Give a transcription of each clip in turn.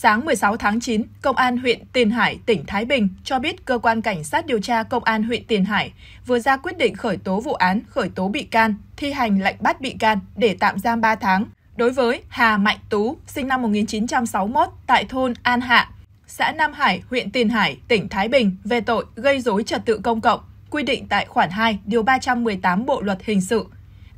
Sáng 16 tháng 9, Công an huyện Tiền Hải, tỉnh Thái Bình cho biết Cơ quan Cảnh sát điều tra Công an huyện Tiền Hải vừa ra quyết định khởi tố vụ án, khởi tố bị can, thi hành lệnh bắt bị can để tạm giam 3 tháng đối với Hà Mạnh Tú, sinh năm 1961, tại thôn An Hạ, xã Nam Hải, huyện Tiền Hải, tỉnh Thái Bình về tội gây rối trật tự công cộng, quy định tại khoản 2, điều 318 Bộ Luật Hình sự.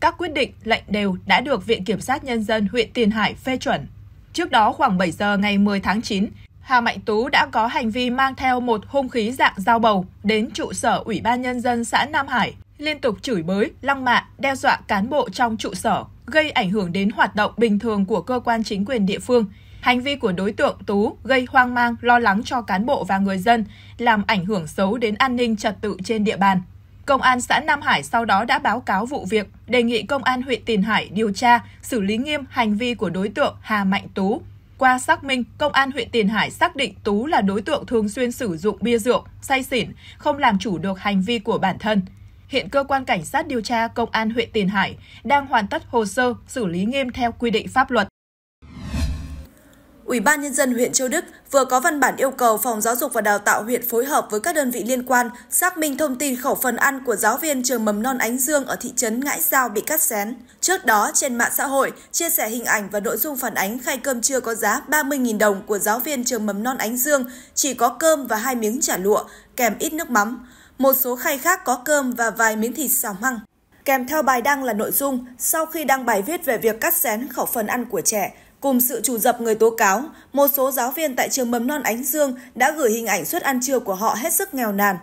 Các quyết định, lệnh đều đã được Viện Kiểm sát Nhân dân huyện Tiền Hải phê chuẩn. Trước đó khoảng 7 giờ ngày 10 tháng 9, Hà Mạnh Tú đã có hành vi mang theo một hung khí dạng dao bầu đến trụ sở Ủy ban Nhân dân xã Nam Hải, liên tục chửi bới, lăng mạ, đe dọa cán bộ trong trụ sở, gây ảnh hưởng đến hoạt động bình thường của cơ quan chính quyền địa phương. Hành vi của đối tượng Tú gây hoang mang, lo lắng cho cán bộ và người dân, làm ảnh hưởng xấu đến an ninh trật tự trên địa bàn. Công an xã Nam Hải sau đó đã báo cáo vụ việc, đề nghị Công an huyện Tiền Hải điều tra, xử lý nghiêm hành vi của đối tượng Hà Mạnh Tú. Qua xác minh, Công an huyện Tiền Hải xác định Tú là đối tượng thường xuyên sử dụng bia rượu, say xỉn, không làm chủ được hành vi của bản thân. Hiện Cơ quan Cảnh sát điều tra Công an huyện Tiền Hải đang hoàn tất hồ sơ, xử lý nghiêm theo quy định pháp luật. Ủy ban Nhân dân huyện Châu Đức vừa có văn bản yêu cầu Phòng Giáo dục và Đào tạo huyện phối hợp với các đơn vị liên quan xác minh thông tin khẩu phần ăn của giáo viên trường mầm non Ánh Dương ở thị trấn Ngãi Giao bị cắt xén. Trước đó, trên mạng xã hội, chia sẻ hình ảnh và nội dung phản ánh khay cơm trưa có giá 30.000 đồng của giáo viên trường mầm non Ánh Dương, chỉ có cơm và 2 miếng chả lụa, kèm ít nước mắm. Một số khay khác có cơm và vài miếng thịt xào măng. Kèm theo bài đăng là nội dung, sau khi đăng bài viết về việc cắt xén khẩu phần ăn của trẻ, cùng sự trù dập người tố cáo, một số giáo viên tại trường mầm non Ánh Dương đã gửi hình ảnh suất ăn trưa của họ hết sức nghèo nàn.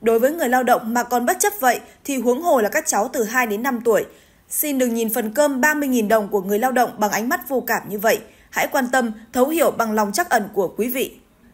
Đối với người lao động mà còn bất chấp vậy thì huống hồ là các cháu từ 2 đến 5 tuổi. Xin đừng nhìn phần cơm 30.000 đồng của người lao động bằng ánh mắt vô cảm như vậy. Hãy quan tâm, thấu hiểu bằng lòng trắc ẩn của quý vị.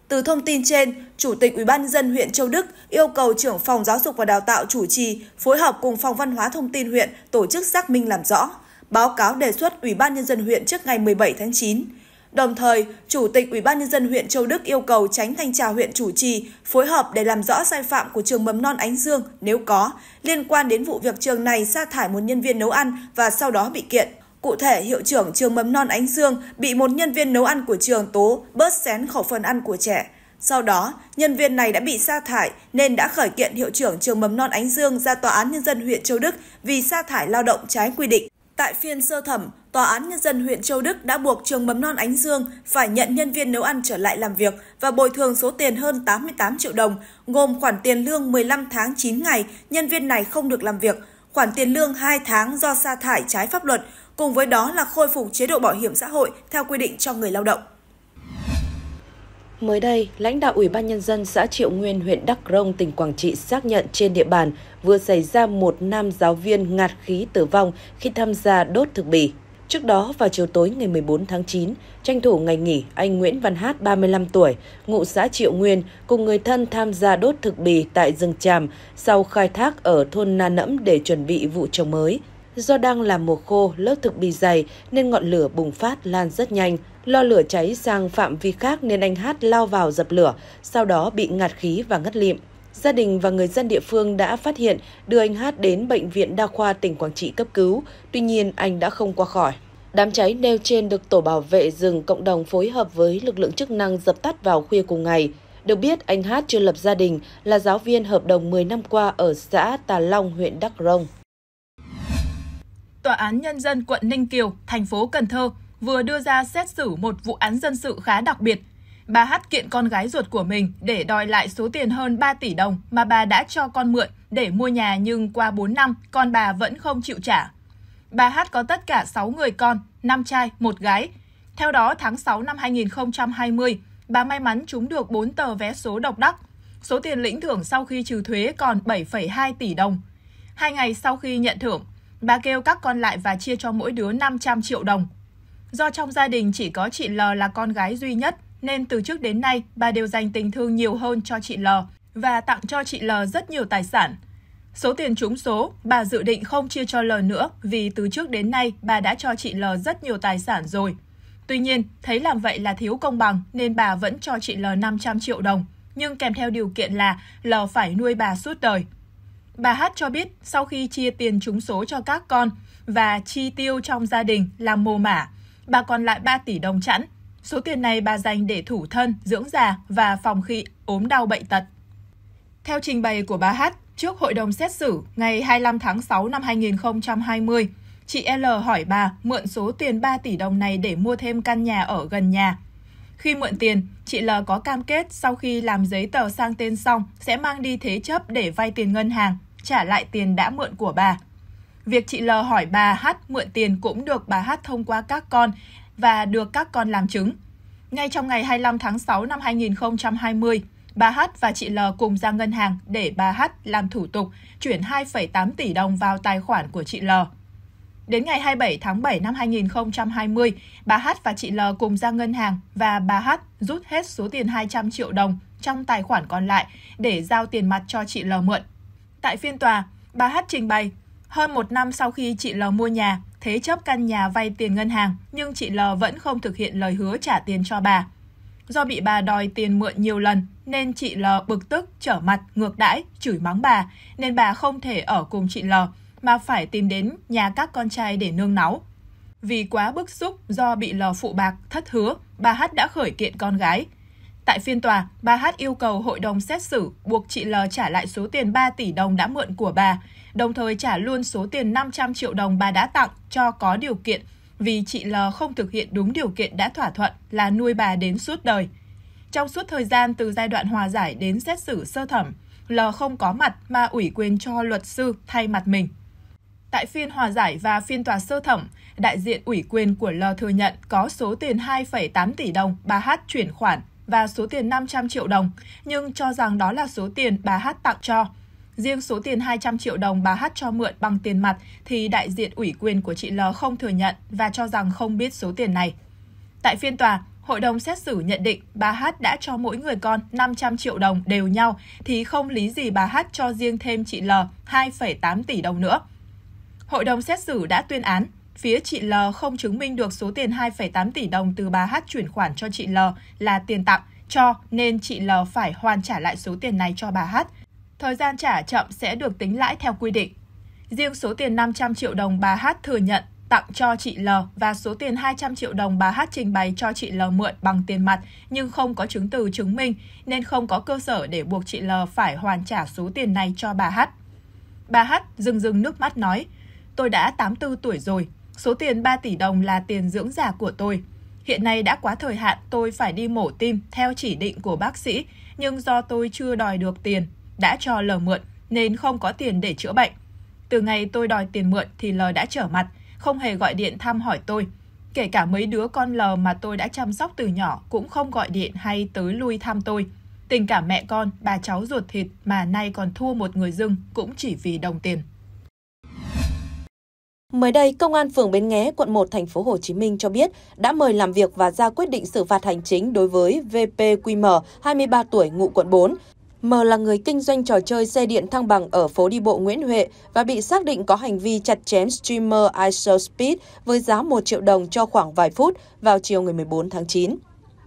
Từ thông tin trên, Chủ tịch Ủy ban Nhân dân huyện Châu Đức yêu cầu trưởng Phòng Giáo dục và Đào tạo chủ trì phối hợp cùng Phòng Văn hóa Thông tin huyện tổ chức xác minh làm rõ, báo cáo đề xuất Ủy ban Nhân dân huyện trước ngày 17 tháng 9. Đồng thời, Chủ tịch Ủy ban Nhân dân huyện Châu Đức yêu cầu Chánh Thanh tra huyện chủ trì phối hợp để làm rõ sai phạm của trường mầm non Ánh Dương nếu có, liên quan đến vụ việc trường này sa thải một nhân viên nấu ăn và sau đó bị kiện. Cụ thể, hiệu trưởng trường mầm non Ánh Dương bị một nhân viên nấu ăn của trường tố bớt xén khẩu phần ăn của trẻ. Sau đó, nhân viên này đã bị sa thải nên đã khởi kiện hiệu trưởng trường mầm non Ánh Dương ra Tòa án Nhân dân huyện Châu Đức vì sa thải lao động trái quy định. Tại phiên sơ thẩm, Tòa án Nhân dân huyện Châu Đức đã buộc trường mầm non Ánh Dương phải nhận nhân viên nấu ăn trở lại làm việc và bồi thường số tiền hơn 88 triệu đồng, gồm khoản tiền lương 15 tháng 9 ngày nhân viên này không được làm việc, khoản tiền lương 2 tháng do sa thải trái pháp luật, cùng với đó là khôi phục chế độ bảo hiểm xã hội theo quy định cho người lao động. Mới đây, lãnh đạo Ủy ban Nhân dân xã Triệu Nguyên, huyện Đắk Rông, tỉnh Quảng Trị xác nhận trên địa bàn vừa xảy ra một nam giáo viên ngạt khí tử vong khi tham gia đốt thực bì. Trước đó, vào chiều tối ngày 14 tháng 9, tranh thủ ngày nghỉ, anh Nguyễn Văn Hát, 35 tuổi, ngụ xã Triệu Nguyên, cùng người thân tham gia đốt thực bì tại rừng tràm sau khai thác ở thôn Na Nẫm để chuẩn bị vụ trồng mới. Do đang là mùa khô, lớp thực bì dày nên ngọn lửa bùng phát lan rất nhanh. Lo lửa cháy sang phạm vi khác nên anh Hát lao vào dập lửa, sau đó bị ngạt khí và ngất lịm. Gia đình và người dân địa phương đã phát hiện, đưa anh Hát đến Bệnh viện Đa khoa tỉnh Quảng Trị cấp cứu, tuy nhiên anh đã không qua khỏi. Đám cháy nêu trên được Tổ bảo vệ rừng cộng đồng phối hợp với lực lượng chức năng dập tắt vào khuya cùng ngày. Được biết, anh Hát chưa lập gia đình, là giáo viên hợp đồng 10 năm qua ở xã Tà Long, huyện Đắk Rông. Tòa án Nhân dân quận Ninh Kiều, thành phố Cần Thơ vừa đưa ra xét xử một vụ án dân sự khá đặc biệt. Bà Hát kiện con gái ruột của mình để đòi lại số tiền hơn 3 tỷ đồng mà bà đã cho con mượn để mua nhà, nhưng qua 4 năm, con bà vẫn không chịu trả. Bà Hát có tất cả 6 người con, 5 trai, 1 gái. Theo đó, tháng 6 năm 2020, bà may mắn trúng được 4 tờ vé số độc đắc. Số tiền lĩnh thưởng sau khi trừ thuế còn 7,2 tỷ đồng. 2 ngày sau khi nhận thưởng, bà kêu các con lại và chia cho mỗi đứa 500 triệu đồng. Do trong gia đình chỉ có chị L là con gái duy nhất, nên từ trước đến nay bà đều dành tình thương nhiều hơn cho chị L và tặng cho chị L rất nhiều tài sản. Số tiền trúng số, bà dự định không chia cho L nữa vì từ trước đến nay bà đã cho chị L rất nhiều tài sản rồi. Tuy nhiên, thấy làm vậy là thiếu công bằng nên bà vẫn cho chị L 500 triệu đồng, nhưng kèm theo điều kiện là L phải nuôi bà suốt đời. Bà Hát cho biết sau khi chia tiền trúng số cho các con và chi tiêu trong gia đình làm mồ mả, bà còn lại 3 tỷ đồng chẵn. Số tiền này bà dành để thủ thân, dưỡng già và phòng khi ốm đau bệnh tật. Theo trình bày của bà Hát, trước hội đồng xét xử ngày 25 tháng 6 năm 2020, chị L hỏi bà mượn số tiền 3 tỷ đồng này để mua thêm căn nhà ở gần nhà. Khi mượn tiền, chị L có cam kết sau khi làm giấy tờ sang tên xong sẽ mang đi thế chấp để vay tiền ngân hàng, trả lại tiền đã mượn của bà. Việc chị L hỏi bà Hát mượn tiền cũng được bà Hát thông qua các con và được các con làm chứng. Ngay trong ngày 25 tháng 6 năm 2020, bà Hát và chị L cùng ra ngân hàng để bà Hát làm thủ tục chuyển 2,8 tỷ đồng vào tài khoản của chị L. Đến ngày 27 tháng 7 năm 2020, bà Hát và chị L cùng ra ngân hàng và bà Hát rút hết số tiền 200 triệu đồng trong tài khoản còn lại để giao tiền mặt cho chị L mượn. Tại phiên tòa, bà Hát trình bày, hơn một năm sau khi chị L mua nhà, thế chấp căn nhà vay tiền ngân hàng, nhưng chị L vẫn không thực hiện lời hứa trả tiền cho bà. Do bị bà đòi tiền mượn nhiều lần, nên chị L bực tức, trở mặt, ngược đãi, chửi mắng bà, nên bà không thể ở cùng chị L, mà phải tìm đến nhà các con trai để nương náu. Vì quá bức xúc do bị L phụ bạc, thất hứa, bà Hát đã khởi kiện con gái. Tại phiên tòa, bà Hát yêu cầu hội đồng xét xử buộc chị L trả lại số tiền 3 tỷ đồng đã mượn của bà, đồng thời trả luôn số tiền 500 triệu đồng bà đã tặng cho có điều kiện, vì chị L không thực hiện đúng điều kiện đã thỏa thuận là nuôi bà đến suốt đời. Trong suốt thời gian từ giai đoạn hòa giải đến xét xử sơ thẩm, L không có mặt mà ủy quyền cho luật sư thay mặt mình. Tại phiên hòa giải và phiên tòa sơ thẩm, đại diện ủy quyền của L thừa nhận có số tiền 2,8 tỷ đồng bà Hát chuyển khoản và số tiền 500 triệu đồng, nhưng cho rằng đó là số tiền bà Hát tặng cho. Riêng số tiền 200 triệu đồng bà Hát cho mượn bằng tiền mặt thì đại diện ủy quyền của chị L không thừa nhận và cho rằng không biết số tiền này. Tại phiên tòa, hội đồng xét xử nhận định bà Hát đã cho mỗi người con 500 triệu đồng đều nhau thì không lý gì bà Hát cho riêng thêm chị L 2,8 tỷ đồng nữa. Hội đồng xét xử đã tuyên án, phía chị L không chứng minh được số tiền 2,8 tỷ đồng từ bà Hát chuyển khoản cho chị L là tiền tặng cho nên chị L phải hoàn trả lại số tiền này cho bà Hát. Thời gian trả chậm sẽ được tính lãi theo quy định. Riêng số tiền 500 triệu đồng bà Hát thừa nhận tặng cho chị L và số tiền 200 triệu đồng bà Hát trình bày cho chị L mượn bằng tiền mặt nhưng không có chứng từ chứng minh nên không có cơ sở để buộc chị L phải hoàn trả số tiền này cho bà Hát. Bà Hát rưng nước mắt nói, tôi đã 84 tuổi rồi, số tiền 3 tỷ đồng là tiền dưỡng già của tôi. Hiện nay đã quá thời hạn tôi phải đi mổ tim theo chỉ định của bác sĩ, nhưng do tôi chưa đòi được tiền, đã cho L mượn nên không có tiền để chữa bệnh. Từ ngày tôi đòi tiền mượn thì L đã trở mặt, không hề gọi điện thăm hỏi tôi. Kể cả mấy đứa con L mà tôi đã chăm sóc từ nhỏ cũng không gọi điện hay tới lui thăm tôi. Tình cảm mẹ con, bà cháu ruột thịt mà nay còn thua một người dưng cũng chỉ vì đồng tiền. Mới đây, Công an phường Bến Nghé, quận 1, thành phố Hồ Chí Minh cho biết đã mời làm việc và ra quyết định xử phạt hành chính đối với VPQM, 23 tuổi, ngụ quận 4. M là người kinh doanh trò chơi xe điện thăng bằng ở phố đi bộ Nguyễn Huệ và bị xác định có hành vi chặt chém streamer IShowSpeed với giá 1 triệu đồng cho khoảng vài phút vào chiều ngày 14 tháng 9.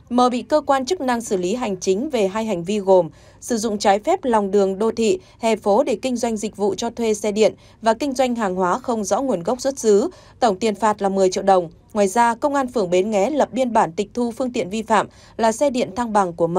M bị cơ quan chức năng xử lý hành chính về hai hành vi gồm sử dụng trái phép lòng đường đô thị, hè phố để kinh doanh dịch vụ cho thuê xe điện và kinh doanh hàng hóa không rõ nguồn gốc xuất xứ, tổng tiền phạt là 10 triệu đồng. Ngoài ra, Công an phường Bến Nghé lập biên bản tịch thu phương tiện vi phạm là xe điện thăng bằng của M,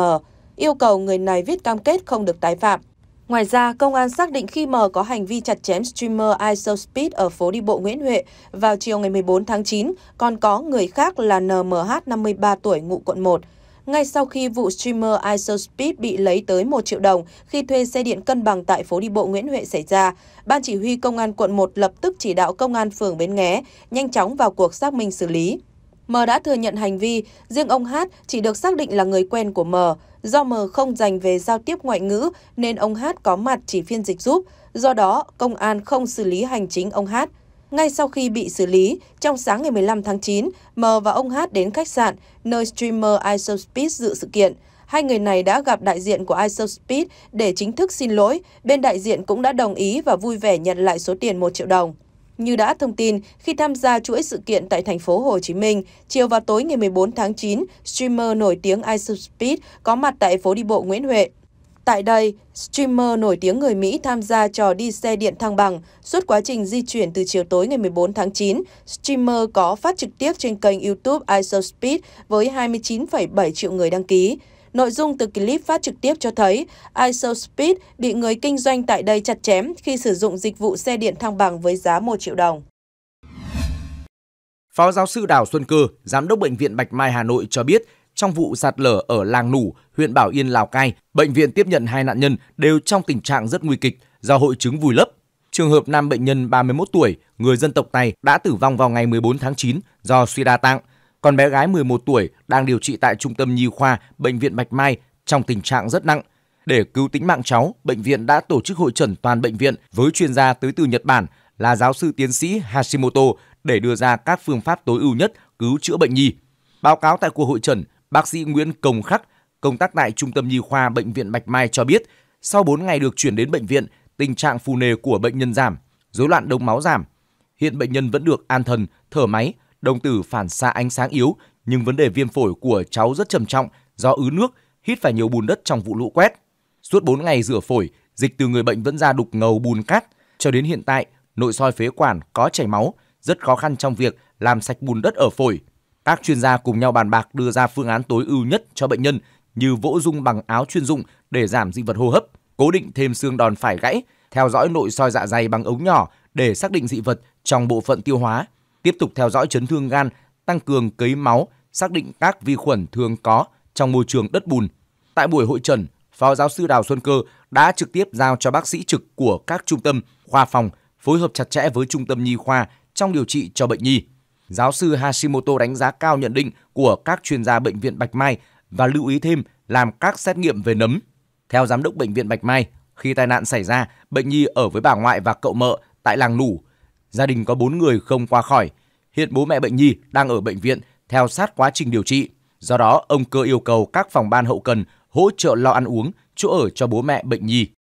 yêu cầu người này viết cam kết không được tái phạm. Ngoài ra, công an xác định khi M có hành vi chặt chém streamer IceSpeed ở phố đi bộ Nguyễn Huệ vào chiều ngày 14 tháng 9, còn có người khác là NMH 53 tuổi ngụ quận 1. Ngay sau khi vụ streamer IceSpeed bị lấy tới 1 triệu đồng khi thuê xe điện cân bằng tại phố đi bộ Nguyễn Huệ xảy ra, Ban chỉ huy Công an quận 1 lập tức chỉ đạo Công an phường Bến Nghé nhanh chóng vào cuộc xác minh xử lý. M đã thừa nhận hành vi, riêng ông Hát chỉ được xác định là người quen của M. Do M không dành về giao tiếp ngoại ngữ nên ông Hát có mặt chỉ phiên dịch giúp, do đó công an không xử lý hành chính ông Hát. Ngay sau khi bị xử lý, trong sáng ngày 15 tháng 9, M và ông Hát đến khách sạn, nơi streamer IShowSpeed dự sự kiện. Hai người này đã gặp đại diện của IShowSpeed để chính thức xin lỗi, bên đại diện cũng đã đồng ý và vui vẻ nhận lại số tiền 1 triệu đồng. Như đã thông tin, khi tham gia chuỗi sự kiện tại thành phố Hồ Chí Minh, chiều và tối ngày 14 tháng 9, streamer nổi tiếng IceSpeed có mặt tại phố đi bộ Nguyễn Huệ. Tại đây, streamer nổi tiếng người Mỹ tham gia trò đi xe điện thăng bằng. Suốt quá trình di chuyển từ chiều tối ngày 14 tháng 9, streamer có phát trực tiếp trên kênh YouTube IceSpeed với 29,7 triệu người đăng ký. Nội dung từ clip phát trực tiếp cho thấy IShowSpeed bị người kinh doanh tại đây chặt chém khi sử dụng dịch vụ xe điện thăng bằng với giá 1 triệu đồng. Phó giáo sư Đào Xuân Cơ, Giám đốc Bệnh viện Bạch Mai Hà Nội cho biết, trong vụ sạt lở ở Làng Nủ, huyện Bảo Yên, Lào Cai, bệnh viện tiếp nhận 2 nạn nhân đều trong tình trạng rất nguy kịch do hội chứng vùi lấp. Trường hợp nam bệnh nhân 31 tuổi, người dân tộc này đã tử vong vào ngày 14 tháng 9 do suy đa tạng. Còn bé gái 11 tuổi đang điều trị tại Trung tâm Nhi khoa Bệnh viện Bạch Mai trong tình trạng rất nặng. Để cứu tính mạng cháu, bệnh viện đã tổ chức hội chẩn toàn bệnh viện với chuyên gia tới từ Nhật Bản là giáo sư tiến sĩ Hashimoto để đưa ra các phương pháp tối ưu nhất cứu chữa bệnh nhi. Báo cáo tại cuộc hội chẩn, bác sĩ Nguyễn Công Khắc, công tác tại Trung tâm Nhi khoa Bệnh viện Bạch Mai cho biết, sau 4 ngày được chuyển đến bệnh viện, tình trạng phù nề của bệnh nhân giảm, rối loạn đông máu giảm. Hiện bệnh nhân vẫn được an thần, thở máy, đồng tử phản xạ ánh sáng yếu, nhưng vấn đề viêm phổi của cháu rất trầm trọng do ứ nước, hít phải nhiều bùn đất trong vụ lũ quét. Suốt 4 ngày rửa phổi, dịch từ người bệnh vẫn ra đục ngầu bùn cát. Cho đến hiện tại, nội soi phế quản có chảy máu, rất khó khăn trong việc làm sạch bùn đất ở phổi. Các chuyên gia cùng nhau bàn bạc đưa ra phương án tối ưu nhất cho bệnh nhân như vỗ rung bằng áo chuyên dụng để giảm dị vật hô hấp, cố định thêm xương đòn phải gãy, theo dõi nội soi dạ dày bằng ống nhỏ để xác định dị vật trong bộ phận tiêu hóa. Tiếp tục theo dõi chấn thương gan, tăng cường cấy máu, xác định các vi khuẩn thường có trong môi trường đất bùn. Tại buổi hội chẩn, Phó giáo sư Đào Xuân Cơ đã trực tiếp giao cho bác sĩ trực của các trung tâm, khoa phòng phối hợp chặt chẽ với Trung tâm Nhi khoa trong điều trị cho bệnh nhi. Giáo sư Hashimoto đánh giá cao nhận định của các chuyên gia Bệnh viện Bạch Mai và lưu ý thêm làm các xét nghiệm về nấm. Theo Giám đốc Bệnh viện Bạch Mai, khi tai nạn xảy ra, bệnh nhi ở với bà ngoại và cậu mợ tại Làng Nủ. Gia đình có 4 người không qua khỏi. Hiện bố mẹ bệnh nhi đang ở bệnh viện theo sát quá trình điều trị. Do đó, ông Cơ yêu cầu các phòng ban hậu cần hỗ trợ lo ăn uống, chỗ ở cho bố mẹ bệnh nhi.